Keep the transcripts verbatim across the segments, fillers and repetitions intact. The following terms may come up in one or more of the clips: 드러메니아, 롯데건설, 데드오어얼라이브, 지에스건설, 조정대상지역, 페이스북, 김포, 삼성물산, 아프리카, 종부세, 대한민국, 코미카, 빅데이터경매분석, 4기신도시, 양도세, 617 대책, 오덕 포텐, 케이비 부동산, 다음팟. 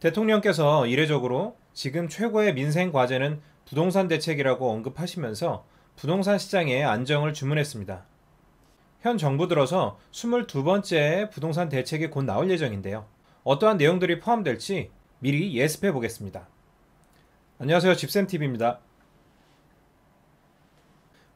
대통령께서 이례적으로 지금 최고의 민생 과제는 부동산 대책이라고 언급하시면서 부동산 시장의 안정을 주문했습니다. 현 정부 들어서 이십이 번째 부동산 대책이 곧 나올 예정인데요. 어떠한 내용들이 포함될지 미리 예습해 보겠습니다. 안녕하세요. 집쌤티비입니다.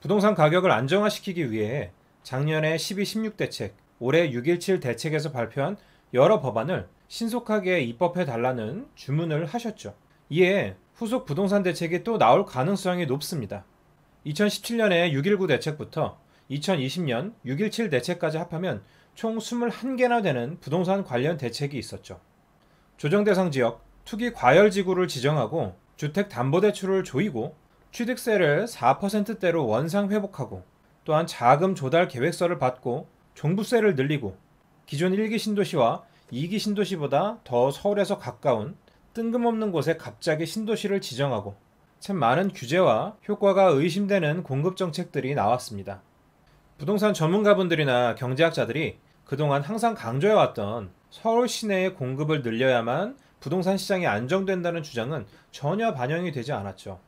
부동산 가격을 안정화시키기 위해 작년에 십이, 십육 대책, 올해 육 일칠 대책에서 발표한 여러 법안을 신속하게 입법해달라는 주문을 하셨죠. 이에 후속 부동산 대책이 또 나올 가능성이 높습니다. 이천십칠 년에 육 일구 대책부터 이천이십 년 육 일칠 대책까지 합하면 총 이십일 개나 되는 부동산 관련 대책이 있었죠. 조정대상지역, 투기과열지구를 지정하고 주택담보대출을 조이고 취득세를 사 퍼센트대로 원상회복하고 또한 자금 조달 계획서를 받고 종부세를 늘리고 기존 일 기 신도시와 이 기 신도시보다 더 서울에서 가까운 뜬금없는 곳에 갑자기 신도시를 지정하고 참 많은 규제와 효과가 의심되는 공급정책들이 나왔습니다. 부동산 전문가분들이나 경제학자들이 그동안 항상 강조해왔던 서울 시내의 공급을 늘려야만 부동산 시장이 안정된다는 주장은 전혀 반영이 되지 않았죠.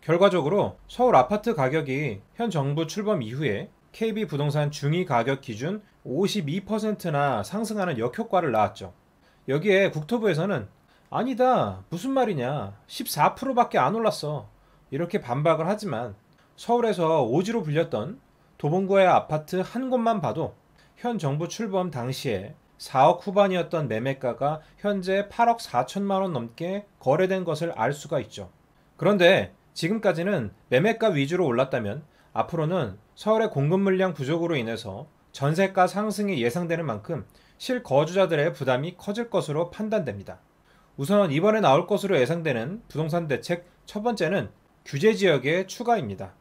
결과적으로 서울 아파트 가격이 현 정부 출범 이후에 케이비 부동산 중위 가격 기준 오십이 퍼센트나 상승하는 역효과를 낳았죠. 여기에 국토부에서는 아니다, 무슨 말이냐, 십사 퍼센트밖에 안 올랐어, 이렇게 반박을 하지만 서울에서 오지로 불렸던 도봉구의 아파트 한 곳만 봐도 현 정부 출범 당시에 사억 후반이었던 매매가가 현재 팔억 사천만 원 넘게 거래된 것을 알 수가 있죠. 그런데 지금까지는 매매가 위주로 올랐다면 앞으로는 서울의 공급 물량 부족으로 인해서 전세가 상승이 예상되는 만큼 실거주자들의 부담이 커질 것으로 판단됩니다. 우선 이번에 나올 것으로 예상되는 부동산 대책 첫 번째는 규제지역의 추가입니다.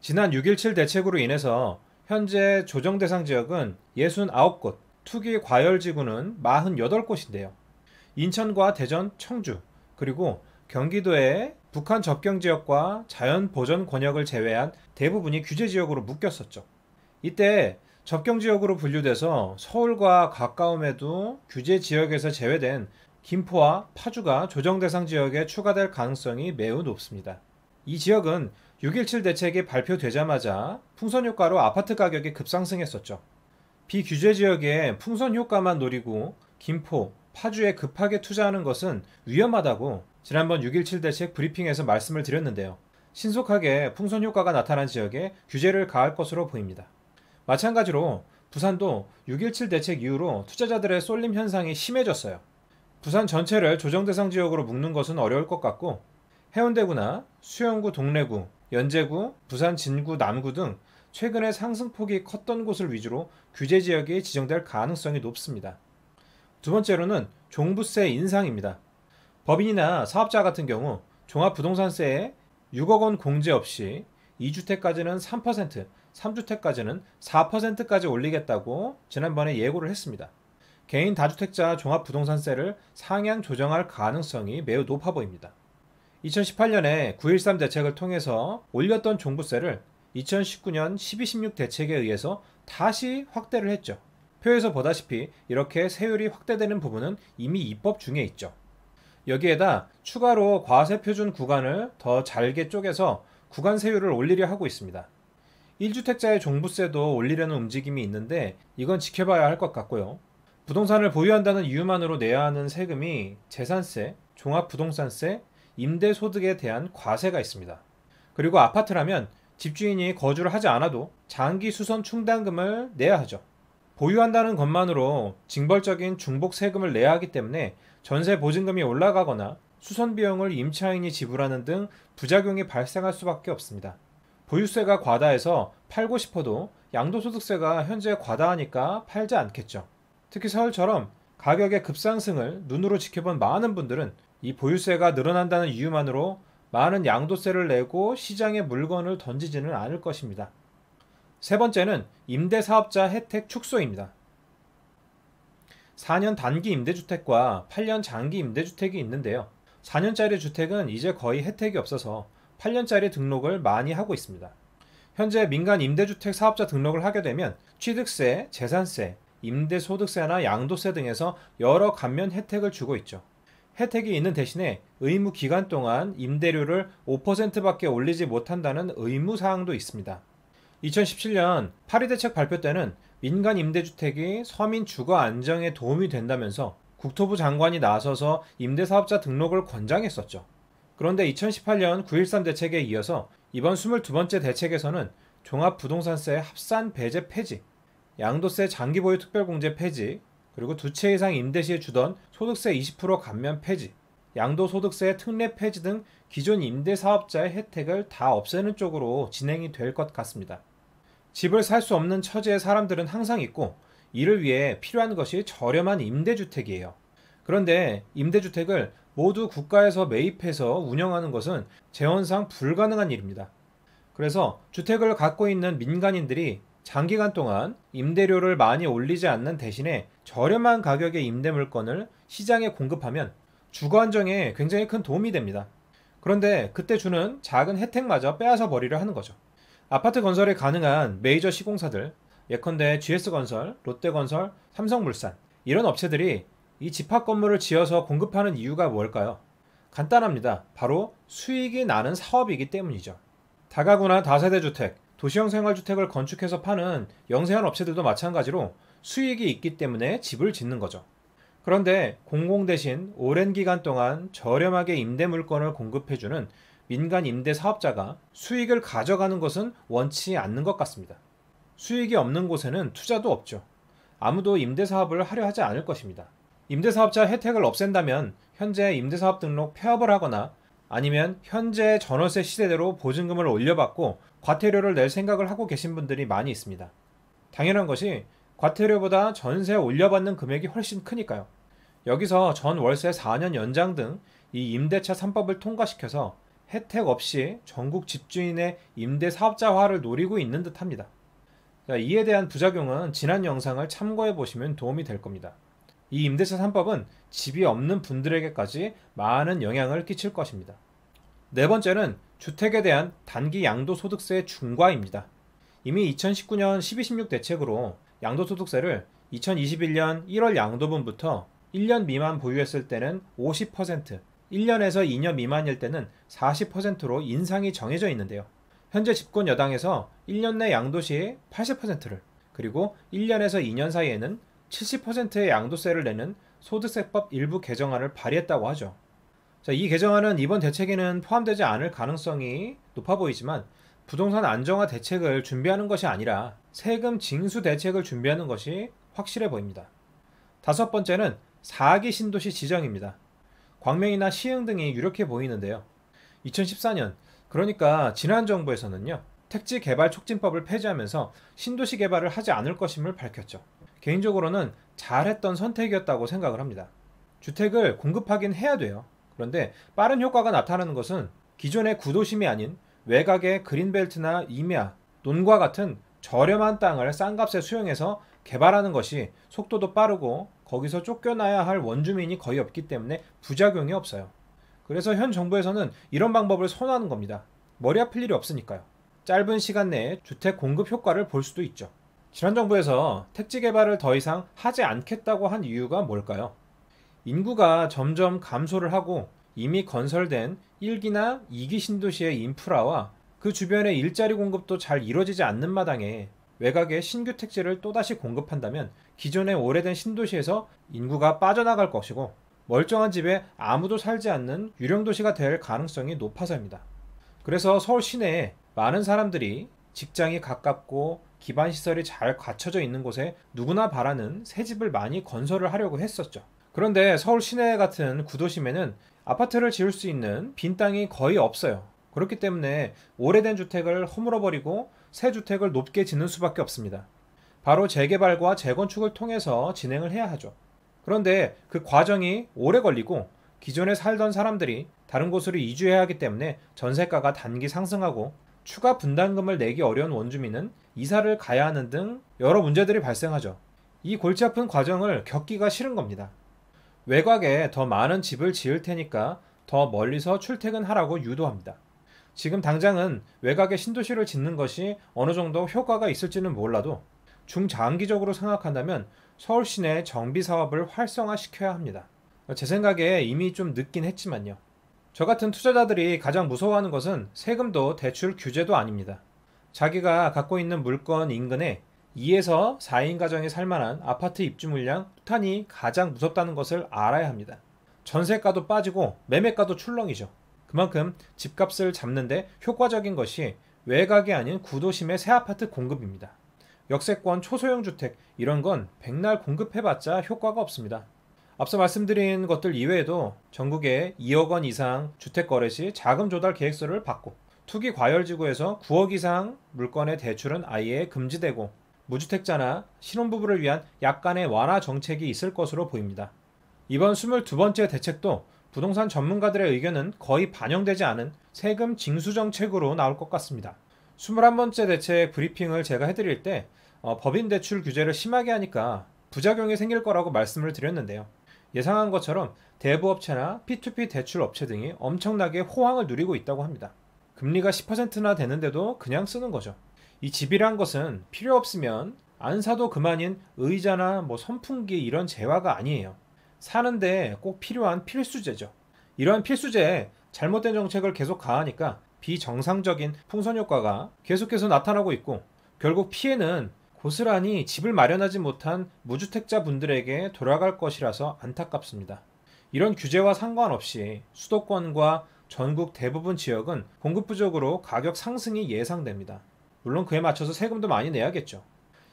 지난 육 일칠 대책으로 인해서 현재 조정대상지역은 육십구 곳, 투기과열지구는 사십팔 곳인데요. 인천과 대전, 청주, 그리고 경기도의 북한 접경지역과 자연보전권역을 제외한 대부분이 규제지역으로 묶였었죠. 이때 접경지역으로 분류돼서 서울과 가까움에도 규제지역에서 제외된 김포와 파주가 조정대상지역에 추가될 가능성이 매우 높습니다. 이 지역은 육 일칠 대책이 발표되자마자 풍선효과로 아파트 가격이 급상승했었죠. 비규제지역에 풍선효과만 노리고 김포, 파주에 급하게 투자하는 것은 위험하다고 지난번 육 일칠 대책 브리핑에서 말씀을 드렸는데요. 신속하게 풍선효과가 나타난 지역에 규제를 가할 것으로 보입니다. 마찬가지로 부산도 육 일칠 대책 이후로 투자자들의 쏠림 현상이 심해졌어요. 부산 전체를 조정대상 지역으로 묶는 것은 어려울 것 같고 해운대구나 수영구, 동래구, 연제구, 부산 진구, 남구 등 최근에 상승폭이 컸던 곳을 위주로 규제지역이 지정될 가능성이 높습니다. 두 번째로는 종부세 인상입니다. 법인이나 사업자 같은 경우 종합부동산세에 육억 원 공제 없이 이 주택까지는 삼 퍼센트, 삼 주택까지는 사 퍼센트까지 올리겠다고 지난번에 예고를 했습니다. 개인 다주택자 종합부동산세를 상향 조정할 가능성이 매우 높아 보입니다. 이천십팔 년에 구 일삼 대책을 통해서 올렸던 종부세를 이천십구 년 십이, 십육 대책에 의해서 다시 확대를 했죠. 표에서 보다시피 이렇게 세율이 확대되는 부분은 이미 입법 중에 있죠. 여기에다 추가로 과세표준 구간을 더 잘게 쪼개서 구간 세율을 올리려 하고 있습니다. 일 주택자의 종부세도 올리려는 움직임이 있는데 이건 지켜봐야 할 것 같고요. 부동산을 보유한다는 이유만으로 내야 하는 세금이 재산세, 종합부동산세, 임대소득에 대한 과세가 있습니다. 그리고 아파트라면 집주인이 거주를 하지 않아도 장기 수선 충당금을 내야 하죠. 보유한다는 것만으로 징벌적인 중복 세금을 내야 하기 때문에 전세 보증금이 올라가거나 수선 비용을 임차인이 지불하는 등 부작용이 발생할 수밖에 없습니다. 보유세가 과다해서 팔고 싶어도 양도소득세가 현재 과다하니까 팔지 않겠죠. 특히 서울처럼 가격의 급상승을 눈으로 지켜본 많은 분들은 이 보유세가 늘어난다는 이유만으로 많은 양도세를 내고 시장에 물건을 던지지는 않을 것입니다. 세 번째는 임대사업자 혜택 축소입니다. 사 년 단기 임대주택과 팔 년 장기 임대주택이 있는데요. 사 년짜리 주택은 이제 거의 혜택이 없어서 팔 년짜리 등록을 많이 하고 있습니다. 현재 민간 임대주택 사업자 등록을 하게 되면 취득세, 재산세, 임대소득세나 양도세 등에서 여러 감면 혜택을 주고 있죠. 혜택이 있는 대신에 의무 기간 동안 임대료를 오 퍼센트밖에 올리지 못한다는 의무 사항도 있습니다. 이천십칠 년 팔 이 대책 발표 때는 민간 임대주택이 서민 주거 안정에 도움이 된다면서 국토부 장관이 나서서 임대사업자 등록을 권장했었죠. 그런데 이천십팔 년 구 일삼 대책에 이어서 이번 이십이 번째 대책에서는 종합부동산세 합산 배제 폐지, 양도세 장기보유 특별공제 폐지, 그리고 두 채 이상 임대 시에 주던 소득세 이십 퍼센트 감면 폐지, 양도소득세 특례 폐지 등 기존 임대사업자의 혜택을 다 없애는 쪽으로 진행이 될 것 같습니다. 집을 살 수 없는 처지의 사람들은 항상 있고 이를 위해 필요한 것이 저렴한 임대주택이에요. 그런데 임대주택을 모두 국가에서 매입해서 운영하는 것은 재원상 불가능한 일입니다. 그래서 주택을 갖고 있는 민간인들이 장기간 동안 임대료를 많이 올리지 않는 대신에 저렴한 가격의 임대 물건을 시장에 공급하면 주거 안정에 굉장히 큰 도움이 됩니다. 그런데 그때 주는 작은 혜택마저 빼앗아 버리려 하는 거죠. 아파트 건설이 가능한 메이저 시공사들, 예컨대 지에스건설, 롯데건설, 삼성물산 이런 업체들이 이 집합 건물을 지어서 공급하는 이유가 뭘까요? 간단합니다. 바로 수익이 나는 사업이기 때문이죠. 다가구나 다세대주택, 도시형 생활주택을 건축해서 파는 영세한 업체들도 마찬가지로 수익이 있기 때문에 집을 짓는 거죠. 그런데 공공 대신 오랜 기간 동안 저렴하게 임대 물건을 공급해주는 민간 임대 사업자가 수익을 가져가는 것은 원치 않는 것 같습니다. 수익이 없는 곳에는 투자도 없죠. 아무도 임대 사업을 하려 하지 않을 것입니다. 임대 사업자 혜택을 없앤다면 현재 임대사업 등록 폐업을 하거나 아니면 현재 전월세 시세대로 보증금을 올려받고 과태료를 낼 생각을 하고 계신 분들이 많이 있습니다. 당연한 것이 과태료보다 전세 올려받는 금액이 훨씬 크니까요. 여기서 전월세 사 년 연장 등 이 임대차 삼 법을 통과시켜서 혜택 없이 전국 집주인의 임대사업자화를 노리고 있는 듯합니다. 자, 이에 대한 부작용은 지난 영상을 참고해 보시면 도움이 될 겁니다. 이 임대차 삼 법은 집이 없는 분들에게까지 많은 영향을 끼칠 것입니다. 네 번째는 주택에 대한 단기 양도소득세 중과입니다. 이미 이천십구 년 십이 십육 대책으로 양도소득세를 이천이십일 년 일 월 양도분부터 일 년 미만 보유했을 때는 오십 퍼센트, 일 년에서 이 년 미만일 때는 사십 퍼센트로 인상이 정해져 있는데요. 현재 집권 여당에서 일 년 내 양도시의 팔십 퍼센트를, 그리고 일 년에서 이 년 사이에는 칠십 퍼센트의 양도세를 내는 소득세법 일부 개정안을 발의했다고 하죠. 자, 이 개정안은 이번 대책에는 포함되지 않을 가능성이 높아 보이지만 부동산 안정화 대책을 준비하는 것이 아니라 세금 징수 대책을 준비하는 것이 확실해 보입니다. 다섯 번째는 사 기 신도시 지정입니다. 광명이나 시흥 등이 유력해 보이는데요. 이천십사 년, 그러니까 지난 정부에서는요, 택지 개발 촉진법을 폐지하면서 신도시 개발을 하지 않을 것임을 밝혔죠. 개인적으로는 잘했던 선택이었다고 생각을 합니다. 주택을 공급하긴 해야 돼요. 그런데 빠른 효과가 나타나는 것은 기존의 구도심이 아닌 외곽의 그린벨트나 임야, 논과 같은 저렴한 땅을 싼 값에 수용해서 개발하는 것이 속도도 빠르고 거기서 쫓겨나야 할 원주민이 거의 없기 때문에 부작용이 없어요. 그래서 현 정부에서는 이런 방법을 선호하는 겁니다. 머리 아플 일이 없으니까요. 짧은 시간 내에 주택 공급 효과를 볼 수도 있죠. 지난 정부에서 택지 개발을 더 이상 하지 않겠다고 한 이유가 뭘까요? 인구가 점점 감소를 하고 이미 건설된 일 기나 이 기 신도시의 인프라와 그 주변의 일자리 공급도 잘 이루어지지 않는 마당에 외곽에 신규 택지를 또다시 공급한다면 기존의 오래된 신도시에서 인구가 빠져나갈 것이고 멀쩡한 집에 아무도 살지 않는 유령도시가 될 가능성이 높아서입니다. 그래서 서울 시내에 많은 사람들이 직장이 가깝고 기반시설이 잘 갖춰져 있는 곳에 누구나 바라는 새 집을 많이 건설을 하려고 했었죠. 그런데 서울 시내 같은 구도심에는 아파트를 지을 수 있는 빈 땅이 거의 없어요. 그렇기 때문에 오래된 주택을 허물어버리고 새 주택을 높게 짓는 수밖에 없습니다. 바로 재개발과 재건축을 통해서 진행을 해야 하죠. 그런데 그 과정이 오래 걸리고 기존에 살던 사람들이 다른 곳으로 이주해야 하기 때문에 전세가가 단기 상승하고 추가 분담금을 내기 어려운 원주민은 이사를 가야 하는 등 여러 문제들이 발생하죠. 이 골치 아픈 과정을 겪기가 싫은 겁니다. 외곽에 더 많은 집을 지을 테니까 더 멀리서 출퇴근하라고 유도합니다. 지금 당장은 외곽에 신도시를 짓는 것이 어느 정도 효과가 있을지는 몰라도 중장기적으로 생각한다면 서울 시내 정비 사업을 활성화시켜야 합니다. 제 생각에 이미 좀 늦긴 했지만요. 저 같은 투자자들이 가장 무서워하는 것은 세금도 대출 규제도 아닙니다. 자기가 갖고 있는 물건 인근에 이에서 사인 가정이 살만한 아파트 입주 물량 폭탄이 가장 무섭다는 것을 알아야 합니다. 전세가도 빠지고 매매가도 출렁이죠. 그만큼 집값을 잡는데 효과적인 것이 외곽이 아닌 구도심의 새 아파트 공급입니다. 역세권 초소형 주택 이런 건 백날 공급해봤자 효과가 없습니다. 앞서 말씀드린 것들 이외에도 전국에 이억 원 이상 주택 거래 시 자금 조달 계획서를 받고 투기 과열 지구에서 구억 이상 물건의 대출은 아예 금지되고 무주택자나 신혼부부를 위한 약간의 완화 정책이 있을 것으로 보입니다. 이번 스물두 번째 대책도 부동산 전문가들의 의견은 거의 반영되지 않은 세금 징수 정책으로 나올 것 같습니다. 스물한 번째 대책 브리핑을 제가 해드릴 때 어, 법인 대출 규제를 심하게 하니까 부작용이 생길 거라고 말씀을 드렸는데요. 예상한 것처럼 대부업체나 피투피 대출 업체 등이 엄청나게 호황을 누리고 있다고 합니다. 금리가 십 퍼센트나 되는데도 그냥 쓰는 거죠. 이 집이란 것은 필요 없으면 안 사도 그만인 의자나 뭐 선풍기 이런 재화가 아니에요. 사는데 꼭 필요한 필수재죠. 이러한 필수재에 잘못된 정책을 계속 가하니까 비정상적인 풍선효과가 계속해서 나타나고 있고 결국 피해는 고스란히 집을 마련하지 못한 무주택자분들에게 돌아갈 것이라서 안타깝습니다. 이런 규제와 상관없이 수도권과 전국 대부분 지역은 공급 부족으로 가격 상승이 예상됩니다. 물론 그에 맞춰서 세금도 많이 내야겠죠.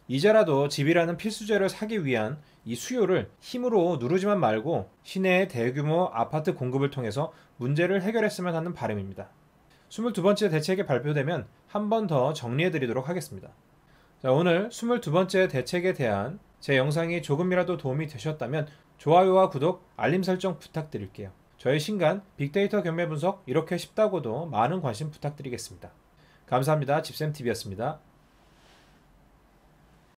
이제라도 집이라는 필수재를 사기 위한 이 수요를 힘으로 누르지만 말고 시내의 대규모 아파트 공급을 통해서 문제를 해결했으면 하는 바람입니다. 스물두 번째 대책이 발표되면 한 번 더 정리해드리도록 하겠습니다. 자, 오늘 스물두 번째 대책에 대한 제 영상이 조금이라도 도움이 되셨다면 좋아요와 구독, 알림 설정 부탁드릴게요. 저의 신간 빅데이터 경매 분석 이렇게 쉽다고도 많은 관심 부탁드리겠습니다. 감사합니다. 집쌤티비였습니다.